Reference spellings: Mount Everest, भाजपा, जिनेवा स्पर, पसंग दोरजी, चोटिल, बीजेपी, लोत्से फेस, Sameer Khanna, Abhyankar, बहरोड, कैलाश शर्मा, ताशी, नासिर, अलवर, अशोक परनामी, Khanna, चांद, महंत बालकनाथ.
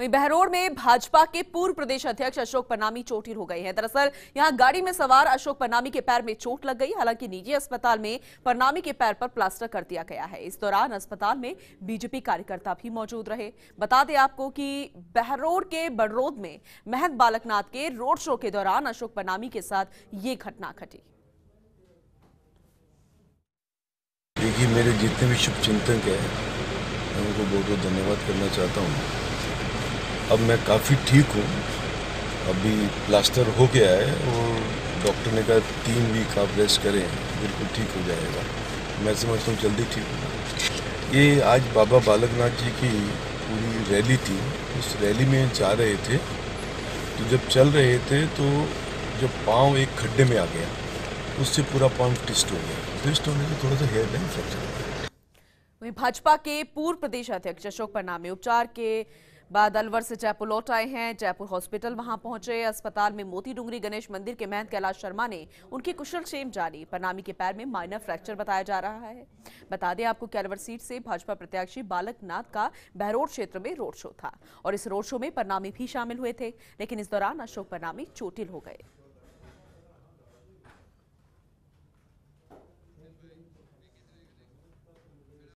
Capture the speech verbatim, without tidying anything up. वहीं बहरोड में भाजपा के पूर्व प्रदेश अध्यक्ष अशोक परनामी चोटिल हो गए हैं। दरअसल यहां गाड़ी में सवार अशोक परनामी के पैर में चोट लग गई। हालांकि निजी अस्पताल में परनामी के पैर पर प्लास्टर कर दिया गया है। इस दौरान अस्पताल में बीजेपी कार्यकर्ता भी मौजूद रहे। बता दें आपको कि बहरोड के बहरोड में महंत बालकनाथ के रोड शो के दौरान अशोक परनामी के साथ ये घटना घटी। देखिए, मेरे जितने भी शुभचिंतक हैं, मैं उनको बहुत बहुत धन्यवाद करना चाहता हूँ। अब मैं काफ़ी ठीक हूँ, अभी प्लास्टर हो गया है और डॉक्टर ने कहा तीन वीक आप रेस्ट करें, बिल्कुल ठीक हो जाएगा। मैं समझता हूँ जल्दी ठीक होगा। ये आज बाबा बालकनाथ जी की पूरी रैली थी, उस रैली में जा रहे थे। तो जब चल रहे थे तो जब पाँव एक खड्डे में आ गया, उससे पूरा पाँव ट्विस्ट हो गया। ट्विस्ट होने से थोड़ा सा हेयर लाइन फ्रैक्चर हो गया। वहीं भाजपा के पूर्व प्रदेश अध्यक्ष अशोक परनामी उपचार के बाद अलवर से जयपुर लौट आए हैं। जयपुर हॉस्पिटल वहां पहुंचे। अस्पताल में मोती डूंगरी गणेश मंदिर के महंत कैलाश शर्मा ने उनकी कुशलक्षेम जानी। परनामी के पैर में माइनर फ्रैक्चर बताया जा रहा है। बता दें आपको अलवर सीट से भाजपा प्रत्याशी बालकनाथ का बहरोड क्षेत्र में रोड शो था और इस रोड शो में परनामी भी शामिल हुए थे, लेकिन इस दौरान अशोक परनामी चोटिल हो गए।